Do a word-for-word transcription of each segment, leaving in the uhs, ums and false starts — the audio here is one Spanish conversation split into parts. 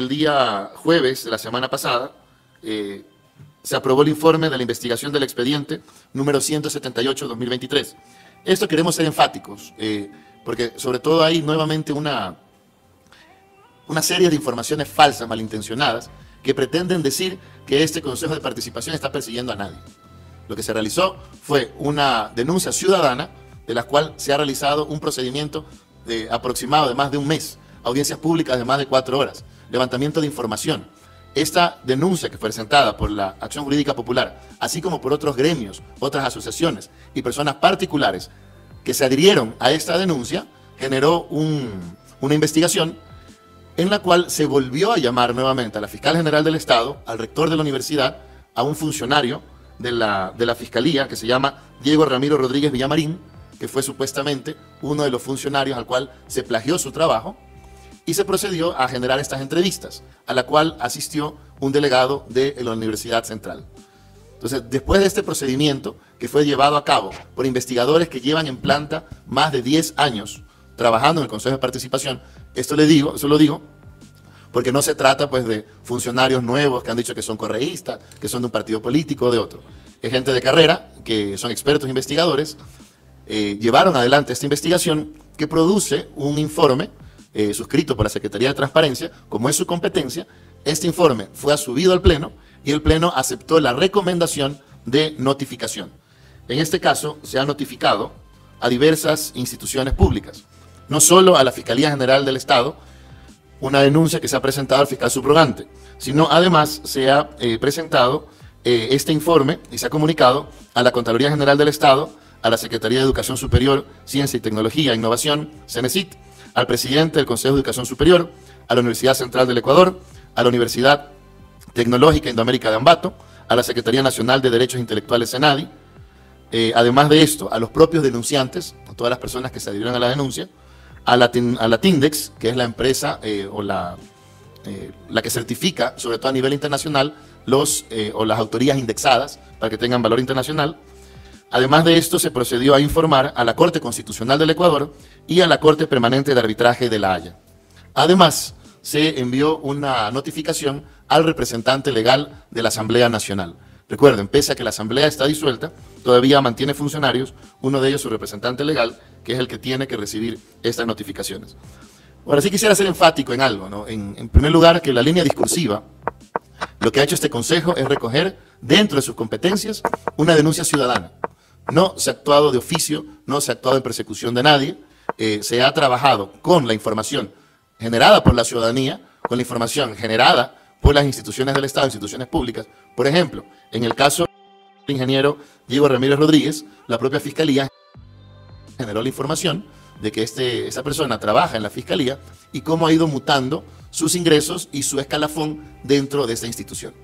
el día jueves de la semana pasada, eh, se aprobó el informe de la investigación del expediente número ciento setenta y ocho guión dos mil veintitrés. Esto queremos ser enfáticos, eh, porque sobre todo hay nuevamente una, una serie de informaciones falsas, malintencionadas, que pretenden decir que este Consejo de Participación está persiguiendo a nadie. Lo que se realizó fue una denuncia ciudadana, de la cual se ha realizado un procedimiento de aproximado de más de un mes, audiencias públicas de más de cuatro horas, levantamiento de información. Esta denuncia que fue presentada por la Acción Jurídica Popular, así como por otros gremios, otras asociaciones y personas particulares que se adhirieron a esta denuncia, generó un, una investigación en la cual se volvió a llamar nuevamente a la Fiscal General del Estado, al rector de la universidad, a un funcionario de la, de la Fiscalía que se llama Diego Ramiro Rodríguez Villamarín, que fue supuestamente uno de los funcionarios al cual se plagió su trabajo, y se procedió a generar estas entrevistas, a la cual asistió un delegado de la Universidad Central. Entonces, después de este procedimiento que fue llevado a cabo por investigadores que llevan en planta más de diez años trabajando en el Consejo de Participación, esto le digo, eso lo digo, porque no se trata pues de funcionarios nuevos que han dicho que son correístas, que son de un partido político o de otro. Es gente de carrera, que son expertos investigadores, eh, llevaron adelante esta investigación que produce un informe Eh, suscrito por la Secretaría de Transparencia, como es su competencia. Este informe fue asumido al Pleno y el Pleno aceptó la recomendación de notificación. En este caso, se ha notificado a diversas instituciones públicas, no solo a la Fiscalía General del Estado, una denuncia que se ha presentado al fiscal subrogante, sino además se ha eh, presentado eh, este informe y se ha comunicado a la Contraloría General del Estado, a la Secretaría de Educación Superior, Ciencia y Tecnología e Innovación, Cenecit, al presidente del Consejo de Educación Superior, a la Universidad Central del Ecuador, a la Universidad Tecnológica Indoamérica de Ambato, a la Secretaría Nacional de Derechos Intelectuales Senadi, eh, además de esto, a los propios denunciantes, a todas las personas que se adhirieron a la denuncia, a Latindex, que es la empresa eh, o la, eh, la que certifica, sobre todo a nivel internacional, los, eh, o las autorías indexadas para que tengan valor internacional. Además de esto, se procedió a informar a la Corte Constitucional del Ecuador y a la Corte Permanente de Arbitraje de la Haya. Además, se envió una notificación al representante legal de la Asamblea Nacional. Recuerden, pese a que la Asamblea está disuelta, todavía mantiene funcionarios, uno de ellos su representante legal, que es el que tiene que recibir estas notificaciones. Ahora sí quisiera ser enfático en algo, ¿no? En, en primer lugar, que la línea discursiva, lo que ha hecho este Consejo es recoger, dentro de sus competencias, una denuncia ciudadana. No se ha actuado de oficio, no se ha actuado en persecución de nadie, eh, se ha trabajado con la información generada por la ciudadanía, con la información generada por las instituciones del Estado, instituciones públicas. Por ejemplo, en el caso del ingeniero Diego Ramírez Rodríguez, la propia Fiscalía generó la información de que este, esa persona trabaja en la Fiscalía y cómo ha ido mutando sus ingresos y su escalafón dentro de esta institución.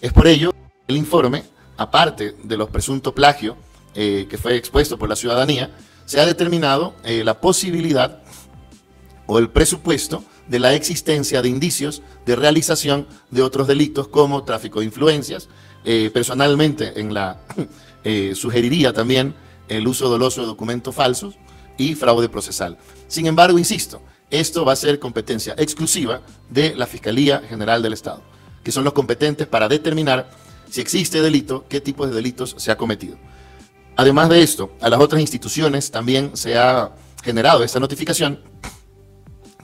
Es por ello que el informe, aparte de los presuntos plagios, Eh, que fue expuesto por la ciudadanía, se ha determinado eh, la posibilidad o el presupuesto de la existencia de indicios de realización de otros delitos como tráfico de influencias. Eh, personalmente en la eh, sugeriría también el uso doloso de documentos falsos y fraude procesal. Sin embargo, insisto, esto va a ser competencia exclusiva de la Fiscalía General del Estado, que son los competentes para determinar si existe delito, qué tipo de delitos se ha cometido. Además de esto, a las otras instituciones también se ha generado esta notificación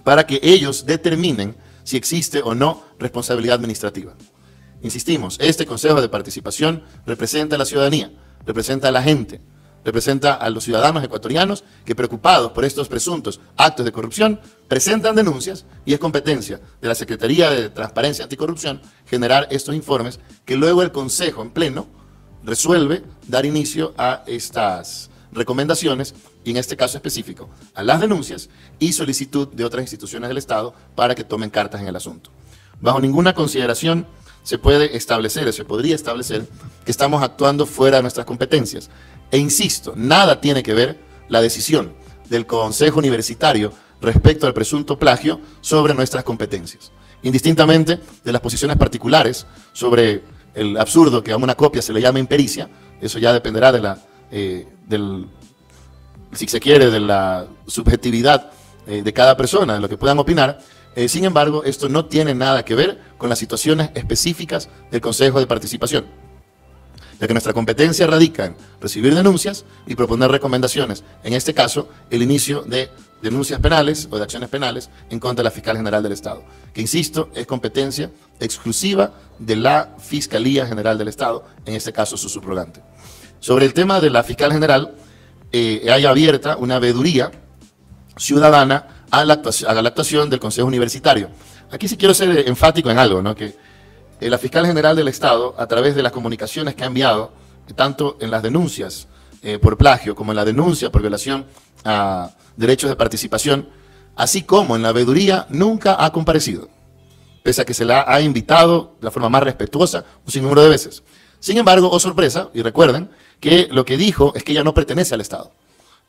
para que ellos determinen si existe o no responsabilidad administrativa. Insistimos, este Consejo de Participación representa a la ciudadanía, representa a la gente, representa a los ciudadanos ecuatorianos que, preocupados por estos presuntos actos de corrupción, presentan denuncias, y es competencia de la Secretaría de Transparencia Anticorrupción generar estos informes que luego el Consejo en pleno resuelve dar inicio a estas recomendaciones, y en este caso específico, a las denuncias y solicitud de otras instituciones del Estado para que tomen cartas en el asunto. Bajo ninguna consideración se puede establecer, o se podría establecer, que estamos actuando fuera de nuestras competencias. E insisto, nada tiene que ver la decisión del Consejo Universitario respecto al presunto plagio sobre nuestras competencias, indistintamente de las posiciones particulares sobre el absurdo que a una copia se le llama impericia. Eso ya dependerá de la, eh, del, si se quiere, de la subjetividad eh, de cada persona, de lo que puedan opinar, Eh, sin embargo, esto no tiene nada que ver con las situaciones específicas del Consejo de Participación, ya que nuestra competencia radica en recibir denuncias y proponer recomendaciones, en este caso, el inicio de denuncias penales o de acciones penales en contra de la Fiscalía General del Estado, que, insisto, es competencia exclusiva de la Fiscalía General del Estado, en este caso su subrogante. Sobre el tema de la Fiscal General, eh, hay abierta una veeduría ciudadana a la, actuación, a la actuación del Consejo Universitario. Aquí sí quiero ser enfático en algo, ¿no? Que eh, la Fiscal General del Estado, a través de las comunicaciones que ha enviado, tanto en las denuncias eh, por plagio como en la denuncia por violación a derechos de participación, así como en la veeduría, nunca ha comparecido, pese a que se la ha invitado de la forma más respetuosa un sinnúmero de veces. Sin embargo, oh sorpresa, y recuerden que lo que dijo es que ella no pertenece al Estado.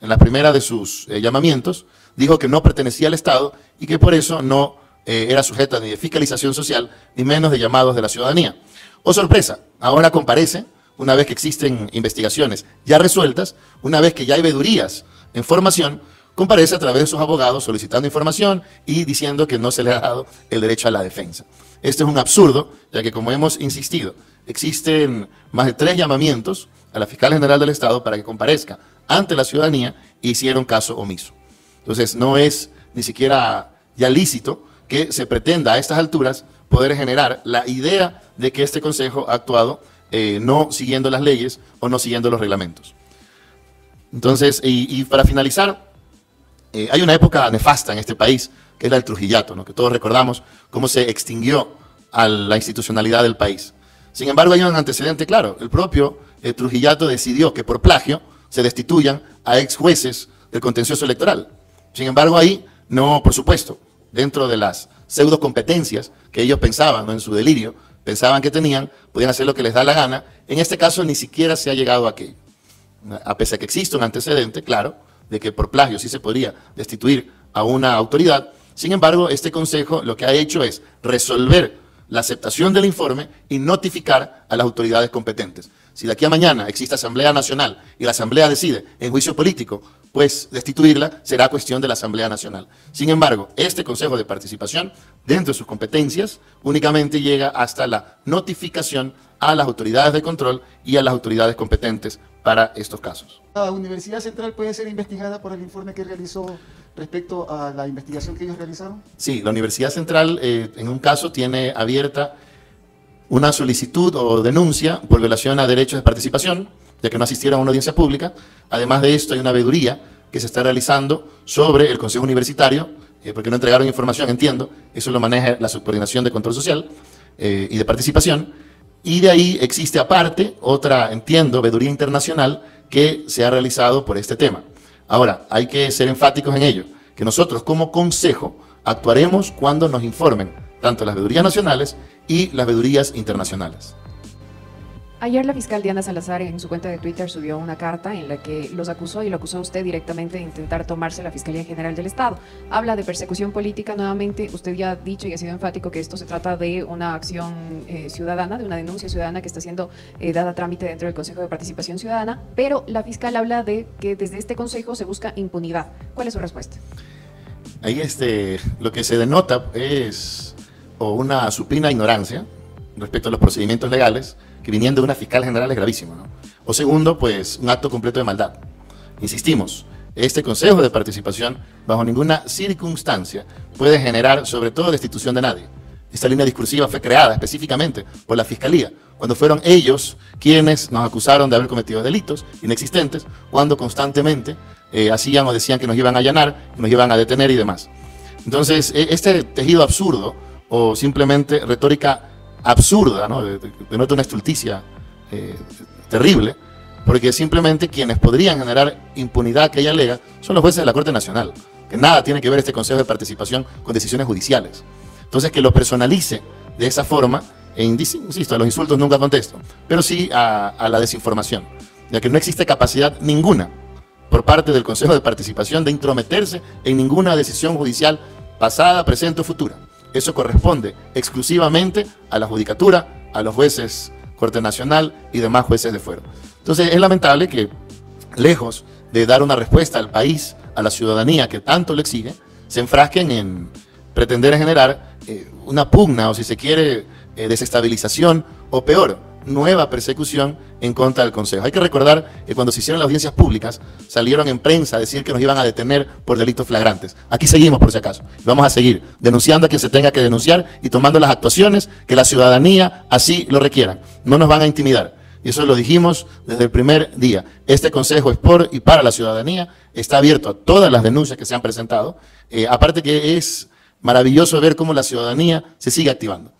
En la primera de sus eh, llamamientos dijo que no pertenecía al Estado y que por eso no eh, era sujeta ni de fiscalización social, ni menos de llamados de la ciudadanía. Oh sorpresa, ahora comparece, una vez que existen investigaciones ya resueltas, una vez que ya hay veedurías en formación, comparece a través de sus abogados solicitando información y diciendo que no se le ha dado el derecho a la defensa. Este es un absurdo, ya que, como hemos insistido, existen más de tres llamamientos a la Fiscal General del Estado para que comparezca ante la ciudadanía y hicieron caso omiso. Entonces, no es ni siquiera ya lícito que se pretenda a estas alturas poder generar la idea de que este Consejo ha actuado eh, no siguiendo las leyes o no siguiendo los reglamentos. Entonces, y, y para finalizar, eh, hay una época nefasta en este país, que es la del Trujillato, ¿no? Que todos recordamos cómo se extinguió a la institucionalidad del país. Sin embargo, hay un antecedente claro. El propio eh, Trujillato decidió que por plagio se destituyan a ex jueces del contencioso electoral. Sin embargo, ahí no, por supuesto, dentro de las pseudo competencias que ellos pensaban, ¿no? En su delirio, pensaban que tenían, podían hacer lo que les da la gana. En este caso, ni siquiera se ha llegado a aquello. A pesar de que existe un antecedente claro de que por plagio sí se podría destituir a una autoridad, sin embargo, este Consejo lo que ha hecho es resolver la aceptación del informe y notificar a las autoridades competentes. Si de aquí a mañana existe Asamblea Nacional y la Asamblea decide en juicio político, pues destituirla será cuestión de la Asamblea Nacional. Sin embargo, este Consejo de Participación, dentro de sus competencias, únicamente llega hasta la notificación a las autoridades de control y a las autoridades competentes para estos casos. La Universidad Central puede ser investigada por el informe que realizó respecto a la investigación que ellos realizaron. Sí, la Universidad Central eh, en un caso tiene abierta una solicitud o denuncia por violación a derechos de participación, ya que no asistieron a una audiencia pública. Además de esto, hay una veeduría que se está realizando sobre el Consejo Universitario, eh, porque no entregaron información, entiendo, eso lo maneja la Subcoordinación de Control Social eh, y de Participación, y de ahí existe aparte otra, entiendo, veeduría internacional que se ha realizado por este tema. Ahora, hay que ser enfáticos en ello, que nosotros como Consejo actuaremos cuando nos informen tanto las veedurías nacionales y las veedurías internacionales. Ayer la fiscal Diana Salazar en su cuenta de Twitter subió una carta en la que los acusó, y lo acusó a usted directamente, de intentar tomarse la Fiscalía General del Estado. Habla de persecución política nuevamente. Usted ya ha dicho y ha sido enfático que esto se trata de una acción eh, ciudadana, de una denuncia ciudadana que está siendo eh, dada a trámite dentro del Consejo de Participación Ciudadana, pero la fiscal habla de que desde este Consejo se busca impunidad. ¿Cuál es su respuesta? Ahí este, lo que se denota es o una supina ignorancia respecto a los procedimientos legales, que viniendo de una fiscal general es gravísimo, ¿no? O segundo, pues, un acto completo de maldad. Insistimos, este Consejo de Participación bajo ninguna circunstancia puede generar, sobre todo, destitución de nadie. Esta línea discursiva fue creada específicamente por la Fiscalía, cuando fueron ellos quienes nos acusaron de haber cometido delitos inexistentes, cuando constantemente eh, hacían o decían que nos iban a allanar, que nos iban a detener y demás. Entonces, este tejido absurdo, o simplemente retórica absurda, ¿no? Denota una estulticia eh, terrible, porque simplemente quienes podrían generar impunidad que ella alega son los jueces de la Corte Nacional, que nada tiene que ver este Consejo de Participación con decisiones judiciales. Entonces, que lo personalice de esa forma, e insisto, a los insultos nunca contesto, pero sí a, a la desinformación, ya que no existe capacidad ninguna por parte del Consejo de Participación de intrometerse en ninguna decisión judicial pasada, presente o futura. Eso corresponde exclusivamente a la Judicatura, a los jueces Corte Nacional y demás jueces de fuero. Entonces, es lamentable que, lejos de dar una respuesta al país, a la ciudadanía que tanto le exige, se enfrasquen en, pretender generar eh, una pugna o, si se quiere, eh, desestabilización o peor, nueva persecución en contra del Consejo. Hay que recordar que cuando se hicieron las audiencias públicas salieron en prensa a decir que nos iban a detener por delitos flagrantes. Aquí seguimos, por si acaso. Vamos a seguir denunciando a quien se tenga que denunciar y tomando las actuaciones que la ciudadanía así lo requiera. No nos van a intimidar. Y eso lo dijimos desde el primer día. Este Consejo es por y para la ciudadanía. Está abierto a todas las denuncias que se han presentado. Eh, aparte que es maravilloso ver cómo la ciudadanía se sigue activando.